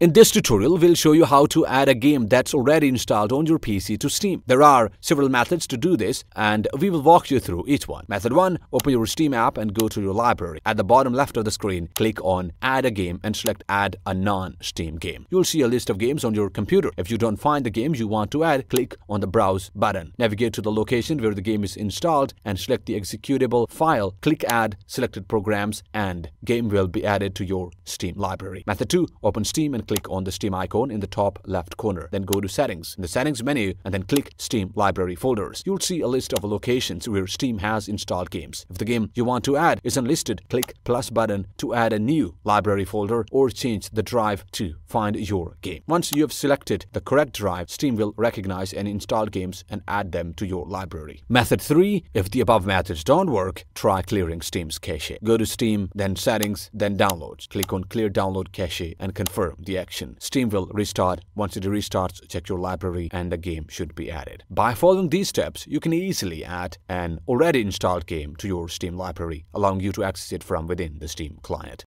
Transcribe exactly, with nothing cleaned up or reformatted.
In this tutorial, we'll show you how to add a game that's already installed on your P C to Steam. There are several methods to do this, and we will walk you through each one. Method one. Open your Steam app and go to your library. At the bottom left of the screen, click on Add a Game and select Add a Non-Steam Game. You'll see a list of games on your computer. If you don't find the game you want to add, click on the Browse button. Navigate to the location where the game is installed and select the executable file. Click Add Selected Programs and game will be added to your Steam library. Method two. Open Steam and click on the Steam icon in the top left corner. Then go to Settings, in the Settings menu, and then click Steam Library Folders. You'll see a list of locations where Steam has installed games. If the game you want to add is unlisted, click plus button to add a new library folder or change the drive to find your game. Once you have selected the correct drive, Steam will recognize any installed games and add them to your library. Method three. If the above methods don't work, try clearing Steam's cache. Go to Steam, then Settings, then Downloads. Click on Clear Download Cache and confirm the action. Steam will restart. Once it restarts, check your library and the game should be added. By following these steps, you can easily add an already installed game to your Steam library, allowing you to access it from within the Steam client.